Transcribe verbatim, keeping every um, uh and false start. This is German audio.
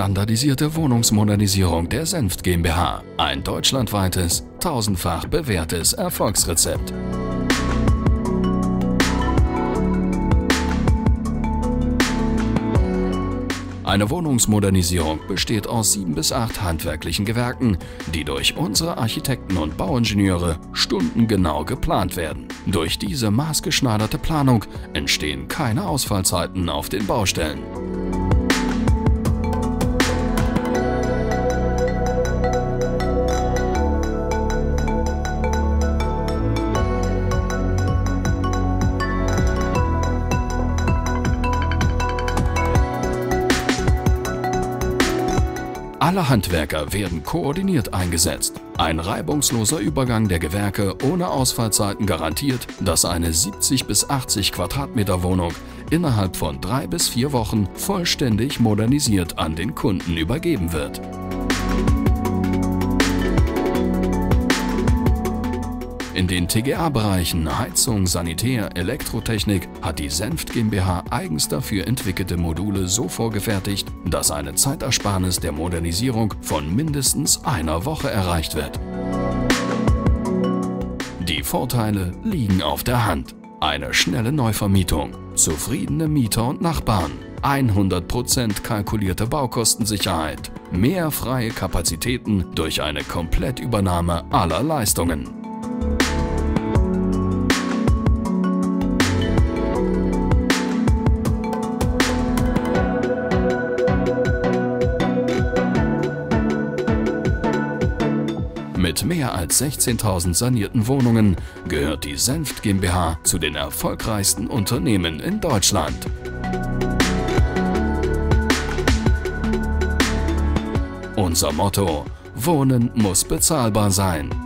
standardisierte Wohnungsmodernisierung der Senft GmbH. Ein deutschlandweites, tausendfach bewährtes Erfolgsrezept. Eine Wohnungsmodernisierung besteht aus sieben bis acht handwerklichen Gewerken, die durch unsere Architekten und Bauingenieure stundengenau geplant werden. Durch diese maßgeschneiderte Planung entstehen keine Ausfallzeiten auf den Baustellen. Alle Handwerker werden koordiniert eingesetzt. Ein reibungsloser Übergang der Gewerke ohne Ausfallzeiten garantiert, dass eine siebzig bis achtzig Quadratmeter Wohnung innerhalb von drei bis vier Wochen vollständig modernisiert an den Kunden übergeben wird. In den T G A-Bereichen Heizung, Sanitär, Elektrotechnik hat die Senft GmbH eigens dafür entwickelte Module so vorgefertigt, dass eine Zeitersparnis der Modernisierung von mindestens einer Woche erreicht wird. Die Vorteile liegen auf der Hand. Eine schnelle Neuvermietung, zufriedene Mieter und Nachbarn, hundert Prozent kalkulierte Baukostensicherheit, mehr freie Kapazitäten durch eine Komplettübernahme aller Leistungen. Mit mehr als sechzehntausend sanierten Wohnungen gehört die Senft GmbH zu den erfolgreichsten Unternehmen in Deutschland. Unser Motto: Wohnen muss bezahlbar sein.